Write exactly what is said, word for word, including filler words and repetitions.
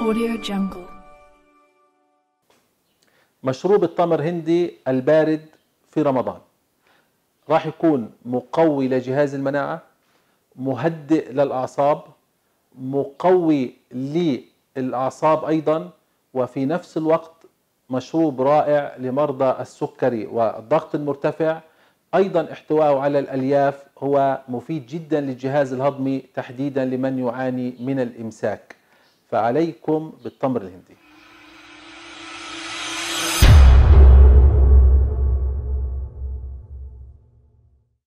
Audio Jungle. مشروب التمر هندي البارد في رمضان راح يكون مقوي لجهاز المناعة، مهدئ للأعصاب، مقوي للأعصاب أيضا، وفي نفس الوقت مشروب رائع لمرضى السكري والضغط المرتفع. أيضا احتواءه على الألياف هو مفيد جدا للجهاز الهضمي، تحديدا لمن يعاني من الإمساك. فعليكم بالتمر الهندي.